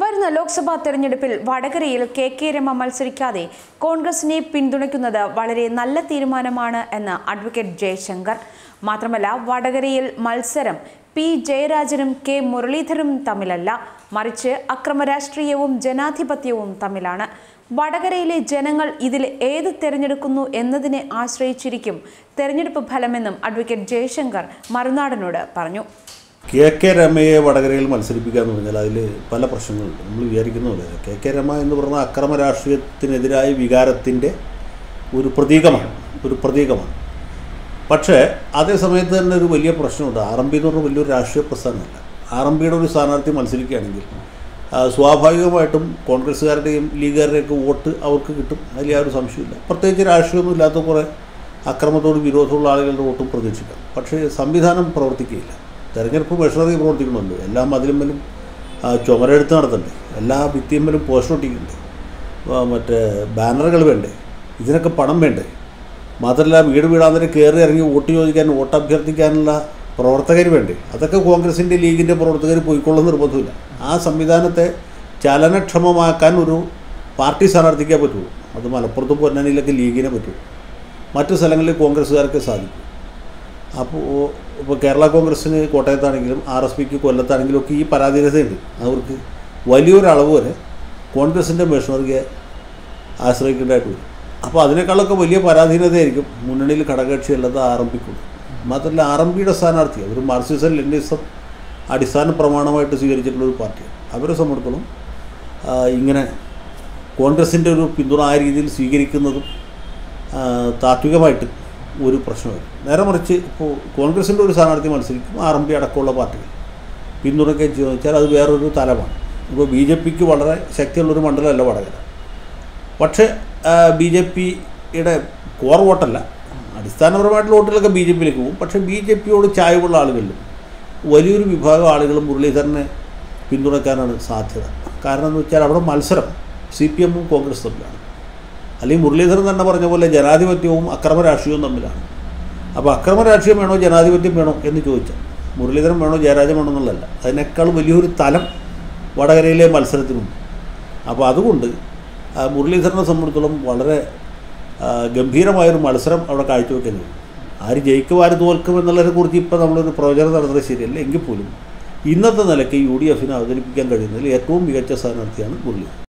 വരുന്ന ലോക്സഭാ തെരഞ്ഞെടുപ്പിൽ വടകരയിൽ കെകെ രമ മത്സരിക്കാതെ കോൺഗ്രസിനെ പിന്തുണയ്ക്കുന്നത് വളരെ നല്ല തീരുമാനമാണ് എന്ന് അഡ്വക്കേറ്റ് ജയശങ്കർ. മാത്രമല്ല, വടകരയിൽ മത്സരം പി ജയരാജനും കെ മുരളീധരനും തമ്മിലല്ല, മറിച്ച് അക്രമ രാഷ്ട്രീയവും ജനാധിപത്യവും തമ്മിലാണ്. വടകരയിലെ ജനങ്ങൾ ഇതിൽ ഏത് തിരഞ്ഞെടുക്കുന്നു എന്നതിനെ ആശ്രയിച്ചിരിക്കും തെരഞ്ഞെടുപ്പ് ഫലമെന്നും അഡ്വക്കേറ്റ് ജയശങ്കർ മറുനാടനോട് പറഞ്ഞു. കെകെ രമയെ വടകരയിൽ മത്സരിപ്പിക്കുക എന്ന് പറഞ്ഞാൽ അതിൽ പല പ്രശ്നങ്ങളുണ്ട്. നമ്മൾ വിചാരിക്കുന്ന പോലെ കെകെ രമ എന്ന് പറഞ്ഞാൽ അക്രമ രാഷ്ട്രീയത്തിനെതിരായ വികാരത്തിൻ്റെ ഒരു പ്രതീകമാണ്. പക്ഷേ അതേ സമയത്ത് തന്നെ ഒരു വലിയ പ്രശ്നമുണ്ട്. ആർ.എം.പി എന്ന് പറഞ്ഞാൽ വലിയൊരു രാഷ്ട്രീയ പ്രസ്ഥാനമല്ല. ആർ.എം.പിയുടെ ഒരു സ്ഥാനാർത്ഥി മത്സരിക്കുകയാണെങ്കിൽ സ്വാഭാവികമായിട്ടും കോൺഗ്രസ്സുകാരുടെയും ലീഗുകാരുടെയൊക്കെ വോട്ട് അവർക്ക് കിട്ടും, അതിൽ യാതൊരു സംശയമില്ല. പ്രത്യേകിച്ച് രാഷ്ട്രീയമൊന്നും ഇല്ലാത്ത കുറേ അക്രമത്തോട് വിരോധമുള്ള ആളുകളുടെ വോട്ടും പ്രതീക്ഷിക്കാം. പക്ഷേ സംവിധാനം പ്രവർത്തിക്കുകയില്ല. തെരഞ്ഞെടുപ്പ് മെഷീനറി പ്രവർത്തിക്കണമല്ലോ. എല്ലാ മതിലുമ്മലും ചുമരെടുത്ത് നടത്തണ്ടേ, എല്ലാ ഭിത്തിയമ്മലും പോസ്റ്റർ ഒട്ടിക്കണ്ടേ, മറ്റേ ബാനറുകൾ വേണ്ടേ, ഇതിനൊക്കെ പണം വേണ്ടേ. മാത്രമല്ല, വീട് വീടാന്തരം കയറി ഇറങ്ങി വോട്ട് ചോദിക്കാൻ, വോട്ട് അഭ്യർത്ഥിക്കാനുള്ള പ്രവർത്തകർ വേണ്ടേ. അതൊക്കെ കോൺഗ്രസിൻ്റെ ലീഗിൻ്റെ പ്രവർത്തകർ പോയിക്കൊള്ളുന്ന നിർബന്ധമില്ല. ആ സംവിധാനത്തെ ചലനക്ഷമമാക്കാൻ ഒരു പാർട്ടി സ്ഥാനാർത്ഥിക്കാൻ പറ്റുള്ളൂ. അത് മലപ്പുറത്ത് പൊന്നാനിയിലൊക്കെ ലീഗിനെ പറ്റുള്ളൂ, മറ്റു സ്ഥലങ്ങളിൽ കോൺഗ്രസ്സുകാർക്ക് സാധിക്കും. ഇപ്പോൾ കേരള കോൺഗ്രസ്സിന് കോട്ടയത്താണെങ്കിലും ആർ.എസ്.പിക്ക് കൊല്ലത്താണെങ്കിലും ഒക്കെ ഈ പരാധീനതയുണ്ട്. അവർക്ക് വലിയൊരളവ് വരെ കോൺഗ്രസിൻ്റെ മെഷീനറിയെ ആശ്രയിക്കേണ്ടതായിട്ട് വരും. അപ്പോൾ അതിനേക്കാളൊക്കെ വലിയ പരാധീനതയായിരിക്കും മുന്നണിയിൽ ഘടകകക്ഷിയല്ലാത്ത ആർ.എം.പിക്കുള്ളൂ. മാത്രമല്ല, ആർ.എം.പിയുടെ സ്ഥാനാർത്ഥി അവർ മാർക്സിസം ലെനിനിസം അടിസ്ഥാന പ്രമാണമായിട്ട് സ്വീകരിച്ചിട്ടുള്ളൊരു പാർട്ടിയാണ്. അവരെ സംബന്ധിച്ചോളം ഇങ്ങനെ കോൺഗ്രസിൻ്റെ ഒരു പിന്തുണ ആ രീതിയിൽ സ്വീകരിക്കുന്നതും താത്വികമായിട്ട് ഒരു പ്രശ്നമായിരുന്നു. നേരെ മറിച്ച്, ഇപ്പോൾ കോൺഗ്രസിൻ്റെ ഒരു സ്ഥാനാർത്ഥി മത്സരിക്കും, ആർ.എം.പി അടക്കമുള്ള പാർട്ടികൾ പിന്തുണയ്ക്കുകയും ചെയ്യുമെന്ന് വെച്ചാൽ അത് വേറൊരു തലമാണ്. ഇപ്പോൾ BJPക്ക് വളരെ ശക്തിയുള്ളൊരു മണ്ഡലമല്ല വടകര. പക്ഷേ BJPയുടെ കോർ വോട്ടല്ല, അടിസ്ഥാനപരമായിട്ടുള്ള വോട്ടുകളൊക്കെ BJPയിലേക്ക് പോകും. പക്ഷേ BJPയോട് ചായവുള്ള ആളുകളിലും വലിയൊരു വിഭാഗം ആളുകളും മുരളീധരനെ പിന്തുണയ്ക്കാനാണ് സാധ്യത. കാരണം എന്ന് വെച്ചാൽ അവിടെ മത്സരം CPM കോൺഗ്രസ് തമ്മിലാണ്. അല്ലെങ്കിൽ മുരളീധരൻ തന്നെ പറഞ്ഞ പോലെ ജനാധിപത്യവും അക്രമ രാഷ്ട്രീയവും തമ്മിലാണ്. അപ്പോൾ അക്രമ രാഷ്ട്രീയം വേണോ ജനാധിപത്യം വേണോ എന്ന് ചോദിച്ചാൽ മുരളീധരൻ വേണോ ജയരാജൻ വേണോ എന്നുള്ളതല്ല, അതിനേക്കാൾ വലിയൊരു തലം വടകരയിലെ മത്സരത്തിനുണ്ട്. അപ്പോൾ അതുകൊണ്ട് മുരളീധരനെ സംബന്ധിച്ചോളം വളരെ ഗംഭീരമായൊരു മത്സരം അവിടെ കാഴ്ചവെക്കുന്നത്. ആര് ജയിക്കും ആര് തോൽക്കും എന്നുള്ളതിനെക്കുറിച്ച് ഇപ്പോൾ നമ്മളൊരു പ്രവചനം നടത്തുന്നത് ശരിയല്ല. എങ്കിൽ പോലും ഇന്നത്തെ നിലയ്ക്ക് UDF അവതരിപ്പിക്കാൻ കഴിയുന്നതിൽ ഏറ്റവും മികച്ച സ്ഥാനാർത്ഥിയാണ് മുരളീധരൻ.